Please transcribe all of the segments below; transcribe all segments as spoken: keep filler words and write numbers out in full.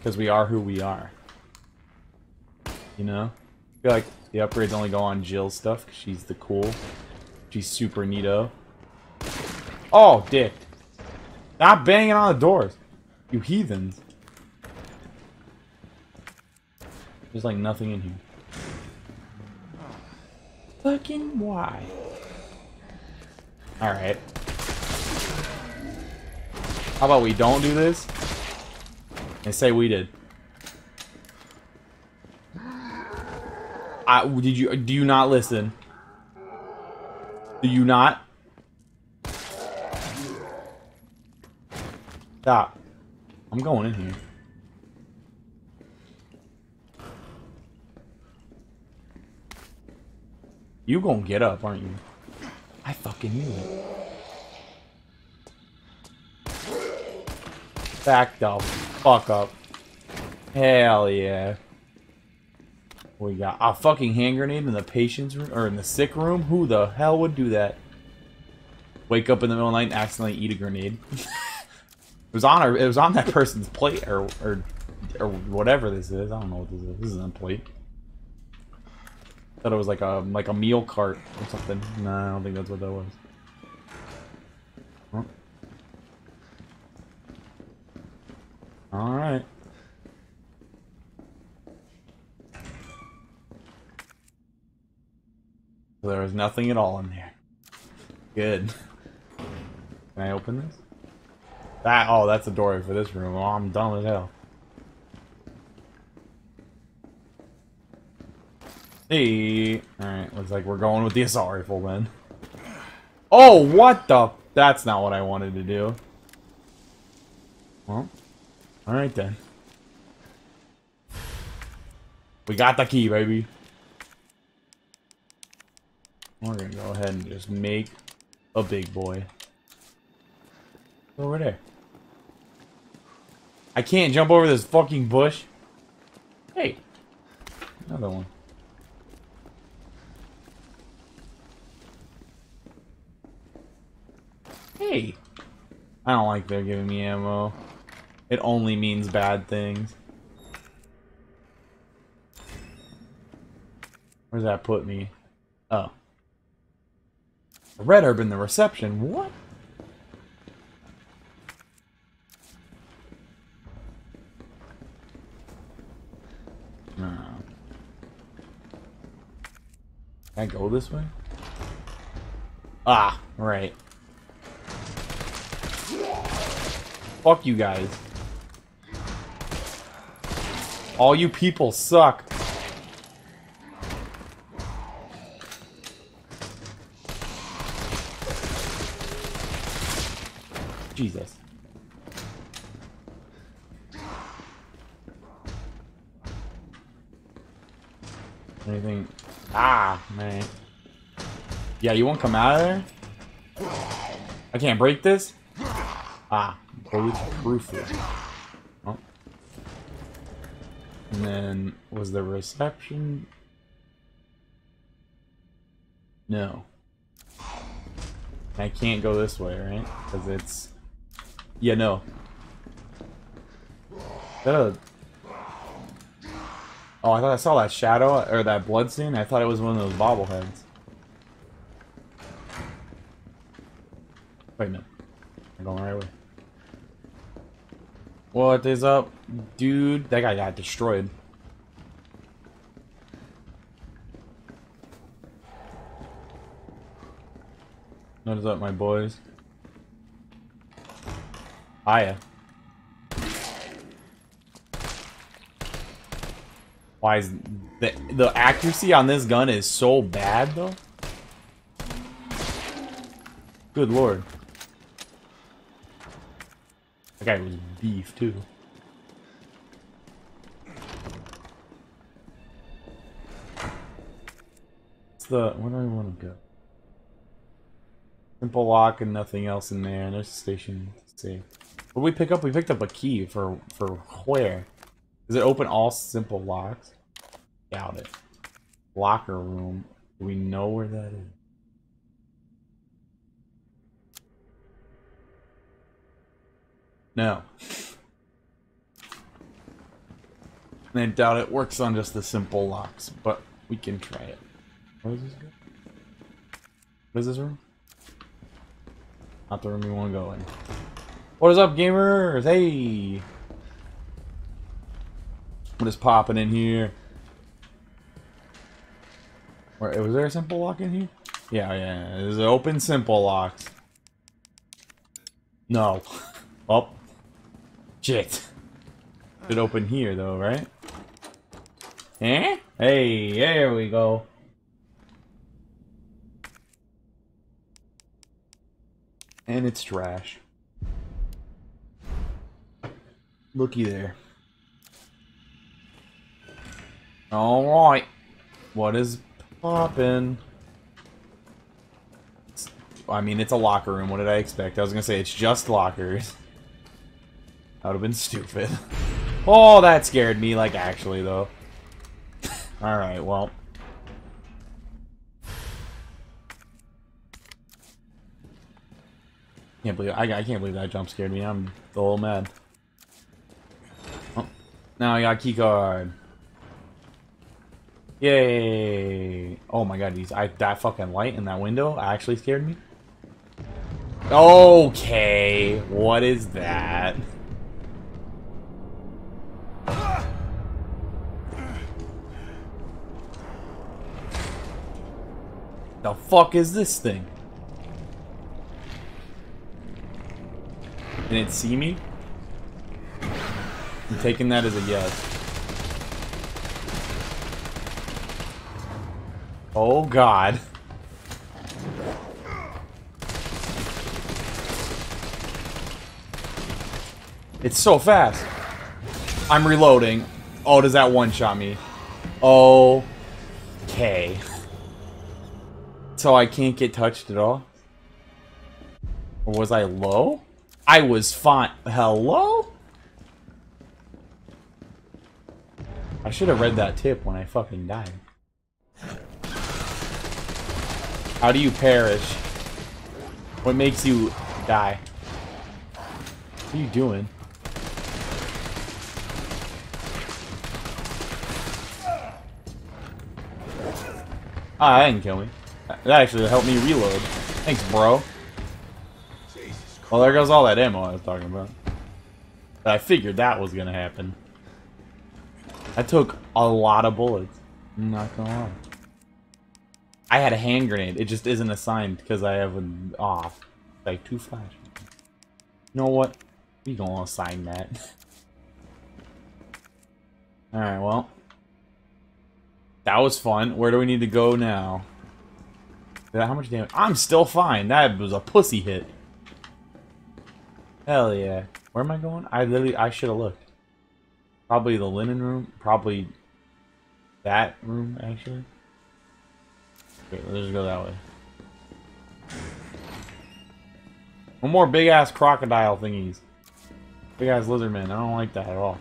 because we are who we are. You know? I feel like the upgrades only go on Jill's stuff, because she's the cool. She's super neato. Oh, dick. Stop banging on the doors, you heathens. There's like nothing in here. Fucking why? Alright. How about we don't do this? And say we did. I, did you, do you not listen? Do you not? Stop. I'm going in here. You gonna get up, aren't you? I fucking knew it. Back the fuck up. Hell yeah. We got a fucking hand grenade in the patient's room, or in the sick room? Who the hell would do that? Wake up in the middle of the night and accidentally eat a grenade. It was on her, it was on that person's plate, or, or or whatever this is. I don't know what this is. This isn't a plate. Thought it was like a like a meal cart or something. No, I don't think that's what that was. Huh. All right. So there was nothing at all in there. Good. Can I open this? That, oh, that's the door for this room. Oh, I'm dumb as hell. Hey. Alright, looks like we're going with the assault rifle then. Oh, what the? That's not what I wanted to do. Well, alright then. We got the key, baby. We're gonna go ahead and just make a big boy. Over there. I can't jump over this fucking bush. Hey. Another one. Hey. I don't like they're giving me ammo. It only means bad things. Where does that put me? Oh. The red herb in the reception. What? Can I go this way? Ah, right. Fuck you guys. All you people suck. Jesus. Anything? Ah, man. Yeah, you won't come out of there? I can't break this? Ah, proof it. Oh. And then, was the reception? No. I can't go this way, right? Because it's... Yeah, no. Is that a... Oh, I thought I saw that shadow, or that blood stain. I thought it was one of those bobbleheads. Wait, no. I'm going the right way. What is up, dude? That guy got destroyed. What is up, my boys? Hiya. Why is the, the accuracy on this gun is so bad though? Good lord. That guy was beef too. It's the, where do I want to go? Simple lock and nothing else in there. There's a station safe. What did we pick up? We picked up a key for for where? Does it open all simple locks? Doubt it. Locker room. Do we know where that is? No. And I doubt it works on just the simple locks, but we can try it. Where is this room? What is this room? Not the room we want to go in. What is up, gamers? Hey! What is popping in here? Where, was there a simple lock in here? Yeah, yeah, there's an open simple locks. No. Oh. Shit. Should open here though, right? Eh? Hey, there we go. And it's trash. Looky there. Alright. What is poppin'? I mean, it's a locker room. What did I expect? I was gonna say it's just lockers. That would have been stupid. Oh, that scared me, like, actually, though. Alright, well. Can't believe I, I can't believe that jump scared me. I'm a little mad. Oh, now I got keycard. Yay! Oh my god, these I that fucking light in that window actually scared me. Okay, what is that? The fuck is this thing? Did it see me? I'm taking that as a yes. Oh god. It's so fast. I'm reloading. Oh, does that one-shot me? Okay. So I can't get touched at all? Or was I low? I was fine. Hello? I should have read that tip when I fucking died. How do you perish? What makes you die? What are you doing? Ah, that didn't kill me. That actually helped me reload. Thanks, bro. Well, there goes all that ammo I was talking about. I figured that was gonna happen. I took a lot of bullets. I'm not gonna lie. I had a hand grenade. It just isn't assigned because I have an off. Like two flash. You know what? We gonna assign that. Alright, well. That was fun. Where do we need to go now? How much damage? I'm still fine. That was a pussy hit. Hell yeah. Where am I going? I literally I should have looked. Probably the linen room. Probably that room actually. Okay, let's just go that way. One more big-ass crocodile thingies. Big-ass lizard man. I don't like that at all.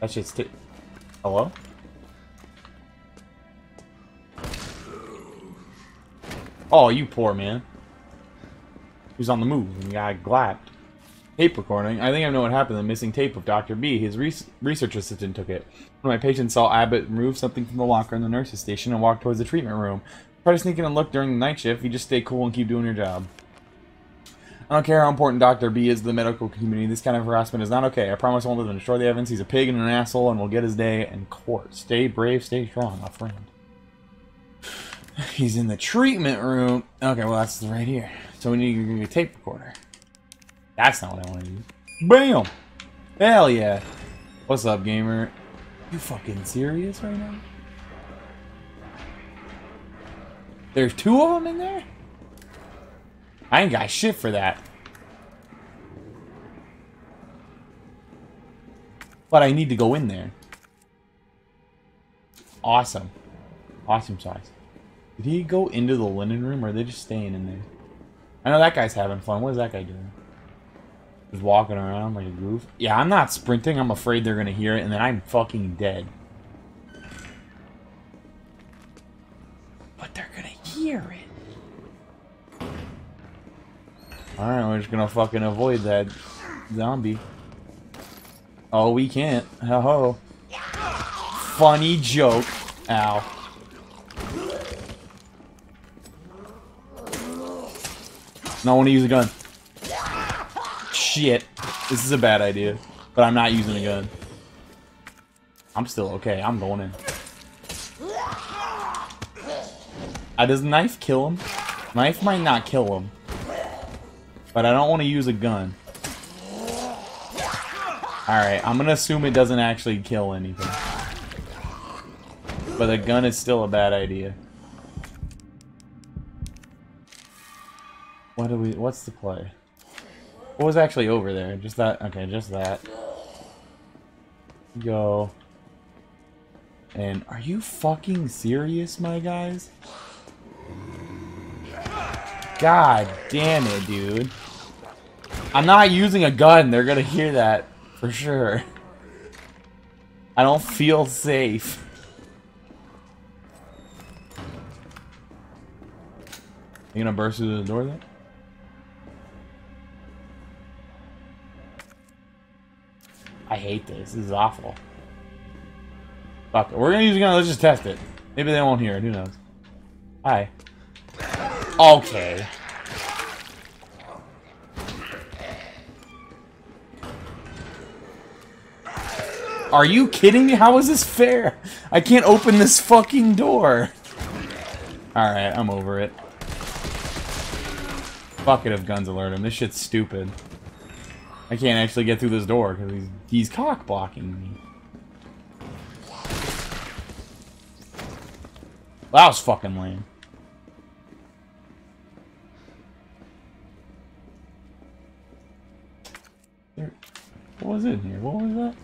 That shit's t- Hello? Oh, you poor man. Who's on the move and got glapped. Tape recording. I think I know what happened. The missing tape of Doctor B. His re research assistant took it. One of my patients saw Abbott remove something from the locker in the nurse's station and walked towards the treatment room. Try to sneak in and look during the night shift. You just stay cool and keep doing your job. I don't care how important Doctor B is to the medical community. This kind of harassment is not okay. I promise I won't let him destroy the evidence. He's a pig and an asshole and will get his day in court. Stay brave, stay strong, my friend. He's in the treatment room. Okay, well, that's right here. So we need a tape recorder. That's not what I want to use. Bam! Hell yeah! What's up, gamer? You fucking serious right now? There's two of them in there? I ain't got shit for that. But I need to go in there. Awesome. Awesome size. Did he go into the linen room or are they just staying in there? I know that guy's having fun. What is that guy doing? Just walking around like a goof. Yeah, I'm not sprinting. I'm afraid they're gonna hear it, and then I'm fucking dead. But they're gonna hear it. Alright, we're just gonna fucking avoid that zombie. Oh, we can't. Ho ho. funny joke. Ow. I want to use a gun. Shit. This is a bad idea. But I'm not using a gun. I'm still okay. I'm going in. Uh, does knife kill him? Knife might not kill him. But I don't want to use a gun. Alright, I'm going to assume it doesn't actually kill anything. But a gun is still a bad idea. What do we? What's the play? What was actually over there? Just that. Okay, just that. Go. And are you fucking serious, my guys? God damn it, dude! I'm not using a gun. They're gonna hear that for sure. I don't feel safe. You gonna burst through the door then? I hate this. This is awful. Fuck it. We're gonna use a gun. Let's just test it. Maybe they won't hear it. Who knows? Hi. Okay. Are you kidding me? How is this fair? I can't open this fucking door. Alright, I'm over it. Bucket of guns alert him. This shit's stupid. I can't actually get through this door because he's, he's cock blocking me. That was fucking lame. There, what was in here? What was that?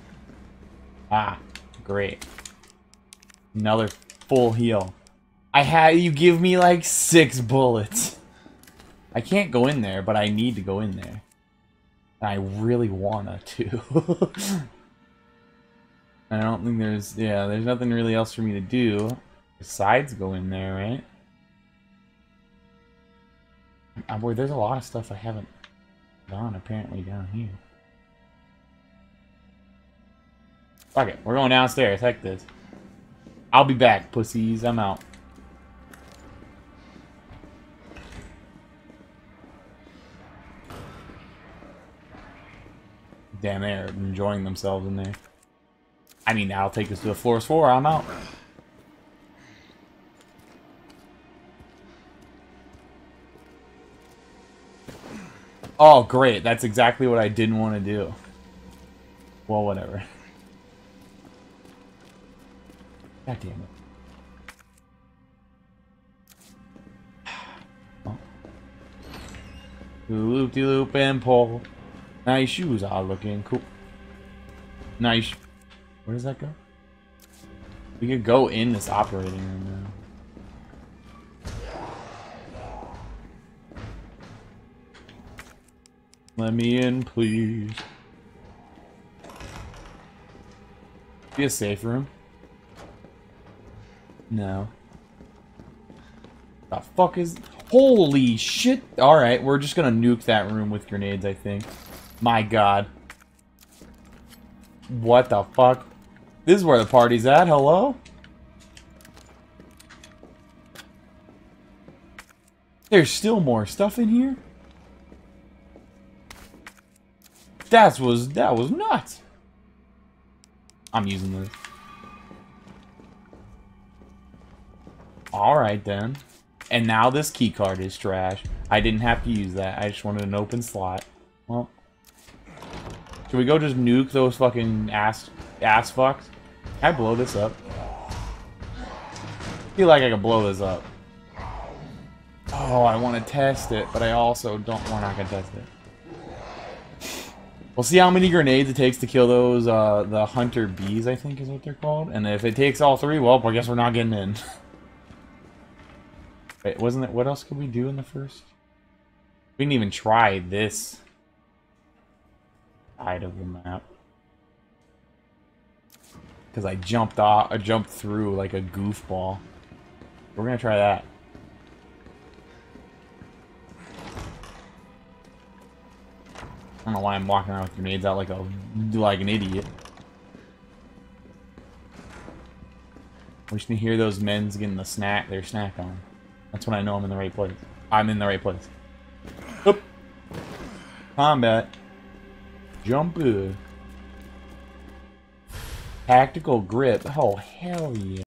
Ah, great. Another full heal. I had you give me like six bullets. I can't go in there, but I need to go in there. I really wanna too. I don't think there's yeah, there's nothing really else for me to do besides go in there, right? Oh boy, there's a lot of stuff I haven't done apparently down here. Fuck it, we're going downstairs, heck this. I'll be back, pussies, I'm out. Damn, they're enjoying themselves in there. I mean, that'll take us to the floors floor. I'm out. Oh, great. That's exactly what I didn't want to do. Well, whatever. God damn it. Oh. Loop-de-loop and pull. Nice shoes are looking cool. Nice. Where does that go? We could go in this operating room now. Let me in, please. Be a safe room. No. The fuck is? Holy shit! All right, we're just gonna nuke that room with grenades, I think. My god. What the fuck? This is where the party's at, hello? There's still more stuff in here? That was, that was nuts. I'm using this. Alright then. And now this key card is trash. I didn't have to use that. I just wanted an open slot. Well. Should we go just nuke those fucking ass ass fucks? Can I blow this up? I feel like I could blow this up. Oh, I want to test it, but I also don't want to test it. We'll see how many grenades it takes to kill those, uh, the hunter bees, I think is what they're called. And if it takes all three, well, I guess we're not getting in. Wait, wasn't it? What else could we do in the first? We didn't even try this. Side of the map, because I jumped off, I jumped through like a goofball. We're gonna try that. I don't know why I'm walking around with grenades out like a like an idiot. We should hear those men's getting the snack, their snack on. That's when I know I'm in the right place. I'm in the right place. Oop. Combat. Jump. Tactical grip. Oh, hell yeah.